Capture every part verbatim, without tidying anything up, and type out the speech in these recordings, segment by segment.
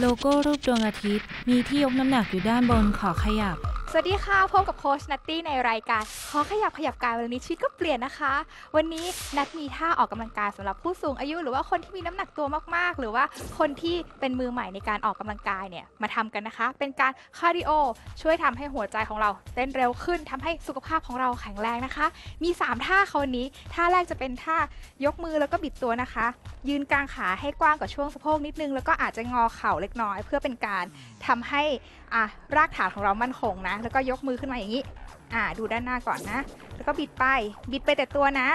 โลโก้รูปดวงอาทิตย์มีที่ยกน้ำหนักอยู่ด้านบนขอขยับสวัสดีค่ะพบกับโค้ชนัตตี้ในรายการขอขยับขยับกายวันนี้ชีวิตก็เปลี่ยนนะคะวันนี้นัตมีท่าออกกำลังกายสำหรับผู้สูงอายุหรือว่าคนที่มีน้ำหนักตัวมากๆหรือว่าคนที่เป็นมือใหม่ในการออกกำลังกายเนี่ยมาทำกันนะคะเป็นการคาร์ดิโอช่วยทำให้หัวใจของเราเต้นเร็วขึ้นทำให้สุขภาพของเราแข็งแรงนะคะมีสามท่าเขานี้ท่าแรกจะเป็นท่ายกมือแล้วก็บิดตัวนะคะยืนกลางขาให้กว้างกว่าช่วงสะโพกนิดนึงแล้วก็อาจจะงอเข่าเล็กน้อยเพื่อเป็นการทำให้รากฐานของเรามั่นคงนะแล้วก็ยกมือขึ้นมาอย่างนี้อ่าดูด้านหน้าก่อนนะแล้วก็บิดไปบิดไปแต่ตัวนะ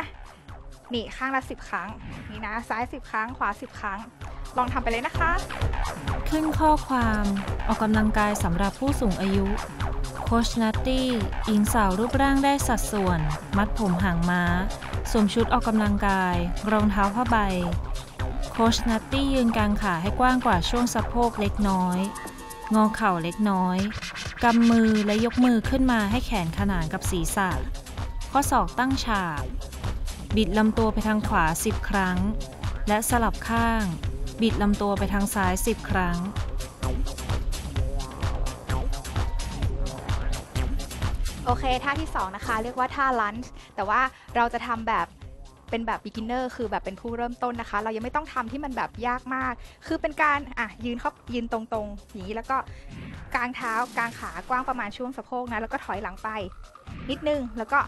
นี่ข้างละสิบครั้งนี่นะซ้ายสิบครั้งขวาสิบครั้งลองทำไปเลยนะคะขึ้นข้อความออกกำลังกายสำหรับผู้สูงอายุโค้ชนัตตี้หญิงสาวรูปร่างได้สัดส่วนมัดผมหางม้าสวมชุดออกกำลังกายรองเท้าผ้าใบโค้ชนัตตี้ยืนกลางขาให้กว้างกว่าช่วงสะโพกเล็กน้อยงอเข่าเล็กน้อยกำมือและยกมือขึ้นมาให้แขนขนานกับศีรษะข้อศอกตั้งฉากบิดลำตัวไปทางขวาสิบครั้งและสลับข้างบิดลำตัวไปทางซ้ายสิบครั้งโอเคท่าที่สองนะคะเรียกว่าท่าลันจ์แต่ว่าเราจะทำแบบเป็นแบบ beginner คือแบบเป็นผู้เริ่มต้นนะคะเรายังไม่ต้องทำที่มันแบบยากมากคือเป็นการอ่ะยืนเข้ายืนตรงๆอย่างนี้แล้วก็กลางเท้ากลางขากว้างประมาณช่วงสะโพกนะแล้วก็ถอยหลังไปนิดนึงแล้วก็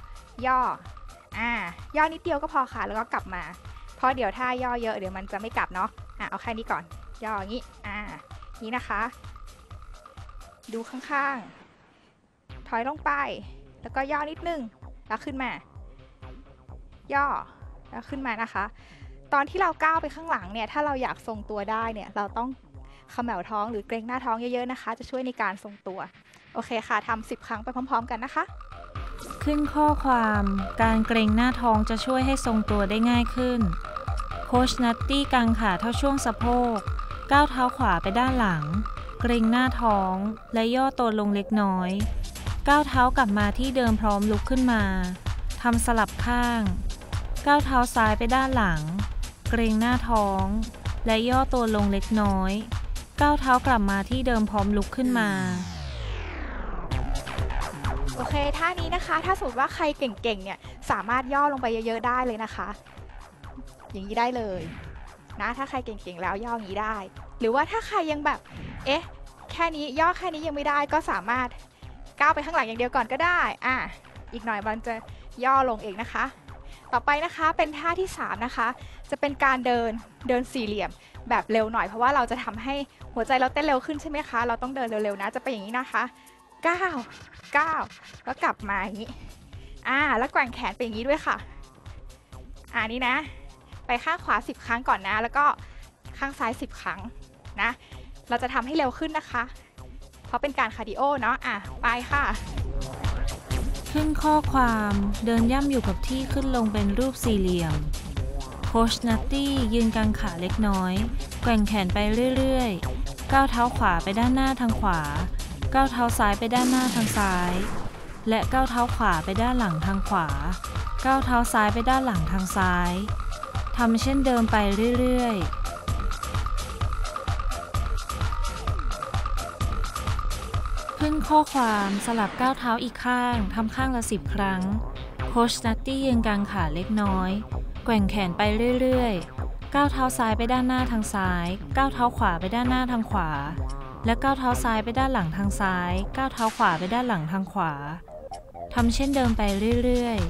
ย่ออ่าย่อนิดเดียวก็พอค่ะแล้วก็กลับมาเพราะเดี๋ยวถ้าย่อเยอะเดี๋ยวมันจะไม่กลับเนาะอ่ะเอาแค่นี้ก่อนย่ออย่างนี้อ่านี้นะคะดูข้างๆถอยลงไปแล้วก็ย่อนิดนึงแล้วขึ้นมาย่อแล้วขึ้นมานะคะตอนที่เราก้าวไปข้างหลังเนี่ยถ้าเราอยากทรงตัวได้เนี่ยเราต้องเขม่าท้องหรือเกรงหน้าท้องเยอะๆนะคะจะช่วยในการทรงตัวโอเคค่ะทำสิบครั้งไปพร้อมๆกันนะคะขึ้นข้อความการเกรงหน้าท้องจะช่วยให้ทรงตัวได้ง่ายขึ้นโค้ชนัตตี้กางขาเท่าช่วงสะโพกก้าวเท้าขวาไปด้านหลังเกรงหน้าท้องและย่อตัวลงเล็กน้อยก้าวเท้ากลับมาที่เดิมพร้อมลุกขึ้นมาทำสลับข้างก้าวเท้าซ้ายไปด้านหลังเกรงหน้าท้องและย่อตัวลงเล็กน้อยก้าวเท้ากลับมาที่เดิมพร้อมลุกขึ้นมาโอเคท่านี้นะคะถ้าสมมติว่าใครเก่งๆเนี่ยสามารถย่อลงไปเยอะๆได้เลยนะคะอย่างนี้ได้เลยนะถ้าใครเก่งๆแล้วย่ออย่างนี้ได้หรือว่าถ้าใครยังแบบเอ๊ะแค่นี้ย่อแค่นี้ยังไม่ได้ก็สามารถก้าวไปข้างหลังอย่างเดียวก่อนก็ได้อ่ะอีกหน่อยมันจะย่อลงเองนะคะต่อไปนะคะเป็นท่าที่สามนะคะจะเป็นการเดินเดินสี่เหลี่ยมแบบเร็วหน่อยเพราะว่าเราจะทำให้หัวใจเราเต้นเร็วขึ้นใช่ไหมคะเราต้องเดินเร็วๆนะจะเป็นอย่างนี้นะคะเก้า เก้าแล้วกลับมาอย่างนี้อ่าแล้วแกว่งแขนไปอย่างนี้ด้วยค่ะอ่านี่นะไปข้างขวาสิบครั้งก่อนนะแล้วก็ข้างซ้ายสิบครั้งนะเราจะทำให้เร็วขึ้นนะคะเพราะเป็นการคาร์ดิโอเนาะอ่ะไปค่ะขึ้นข้อความเดินย่ำอยู่กับที่ขึ้นลงเป็นรูปสี่เหลี่ยมโค้ชนัตตี้ยืนกางขาเล็กน้อยแกว่งแขนไปเรื่อยๆก้าวเท้าขวาไปด้านหน้าทางขวาก้าวเท้าซ้ายไปด้านหน้าทางซ้ายและก้าวเท้าขวาไปด้านหลังทางขวาก้าวเท้าซ้ายไปด้านหลังทางซ้ายทำเช่นเดิมไปเรื่อยๆขึ้นข้อความสลับก้าวเท้าอีกข้างทำข้างละสิบครั้งโค้ชนัตตี้ยืนกางขาเล็กน้อยแกว่งแขนไปเรื่อยๆก้าวเท้าซ้ายไปด้านหน้าทางซ้ายก้าวเท้าขวาไปด้านหน้าทางขวาและก้าวเท้าซ้ายไปด้านหลังทางซ้ายก้าวเท้าขวาไปด้านหลังทางขวาทำเช่นเดิมไปเรื่อยๆ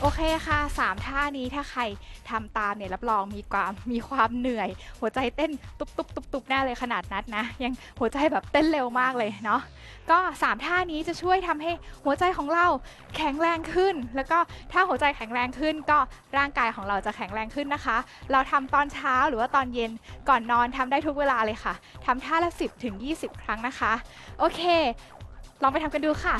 โอเคค่ะสามท่านี้ถ้าใครทำตามเนี่ยรับรองมีความมีความเหนื่อยหัวใจเต้นตุบตุบตุบตุบแน่เลยขนาดนัดนะยังหัวใจแบบเต้นเร็วมากเลยเนาะก็สามท่านี้จะช่วยทำให้หัวใจของเราแข็งแรงขึ้นแล้วก็ถ้าหัวใจแข็งแรงขึ้นก็ร่างกายของเราจะแข็งแรงขึ้นนะคะเราทำตอนเช้าหรือว่าตอนเย็นก่อนนอนทำได้ทุกเวลาเลยค่ะทำท่าละสิบถึงยี่สิบครั้งนะคะโอเคลองไปทำกันดูค่ะ